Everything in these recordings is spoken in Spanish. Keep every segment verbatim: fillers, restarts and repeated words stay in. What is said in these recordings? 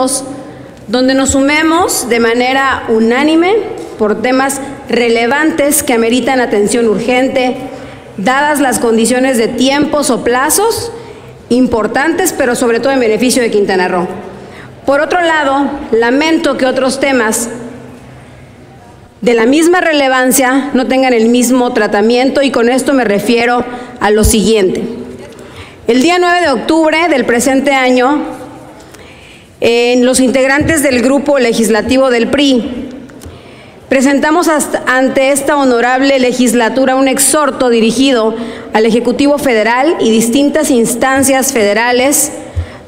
dos, donde nos sumemos de manera unánime por temas relevantes que ameritan atención urgente, dadas las condiciones de tiempos o plazos importantes, pero sobre todo en beneficio de Quintana Roo. Por otro lado, lamento que otros temas de la misma relevancia no tengan el mismo tratamiento, y con esto me refiero a lo siguiente. El día nueve de octubre del presente año, eh, los integrantes del grupo legislativo del P R I presentamos hasta ante esta honorable legislatura un exhorto dirigido al Ejecutivo Federal y distintas instancias federales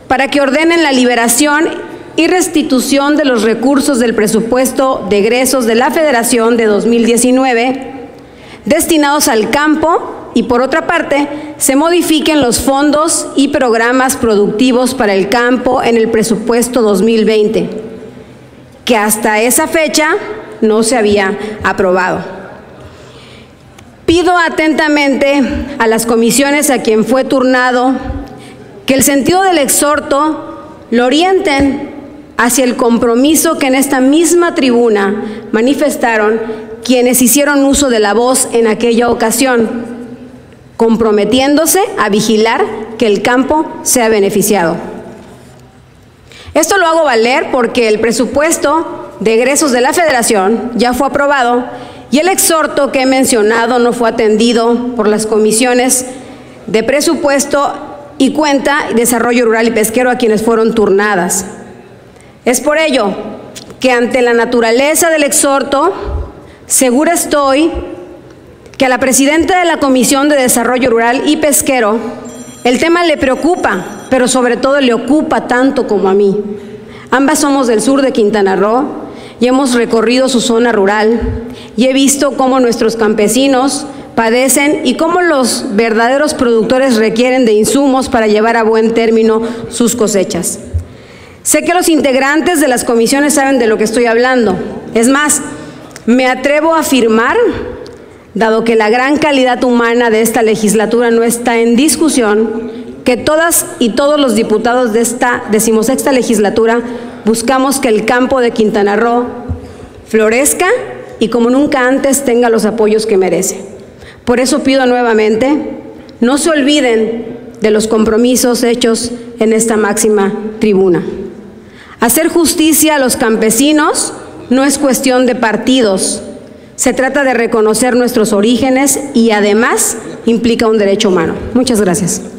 para que ordenen la liberación y restitución de los recursos del presupuesto de egresos de la Federación de dos mil diecinueve destinados al campo, y por otra parte se modifiquen los fondos y programas productivos para el campo en el presupuesto dos mil veinte, que hasta esa fecha no se había aprobado. Pido atentamente a las comisiones a quien fue turnado que el sentido del exhorto lo orienten hacia el compromiso que en esta misma tribuna manifestaron quienes hicieron uso de la voz en aquella ocasión, comprometiéndose a vigilar que el campo sea beneficiado. Esto lo hago valer porque el presupuesto de egresos de la Federación ya fue aprobado y el exhorto que he mencionado no fue atendido por las comisiones de presupuesto y cuenta, desarrollo rural y pesquero, a quienes fueron turnadas. Es por ello que ante la naturaleza del exhorto, segura estoy que a la presidenta de la Comisión de Desarrollo Rural y Pesquero el tema le preocupa, pero sobre todo le ocupa tanto como a mí. Ambas somos del sur de Quintana Roo y hemos recorrido su zona rural y he visto cómo nuestros campesinos padecen y cómo los verdaderos productores requieren de insumos para llevar a buen término sus cosechas. Sé que los integrantes de las comisiones saben de lo que estoy hablando. Es más, me atrevo a afirmar, dado que la gran calidad humana de esta legislatura no está en discusión, que todas y todos los diputados de esta decimosexta legislatura buscamos que el campo de Quintana Roo florezca y como nunca antes tenga los apoyos que merece. Por eso pido nuevamente, no se olviden de los compromisos hechos en esta máxima tribuna. Hacer justicia a los campesinos no es cuestión de partidos, se trata de reconocer nuestros orígenes y además implica un derecho humano. Muchas gracias.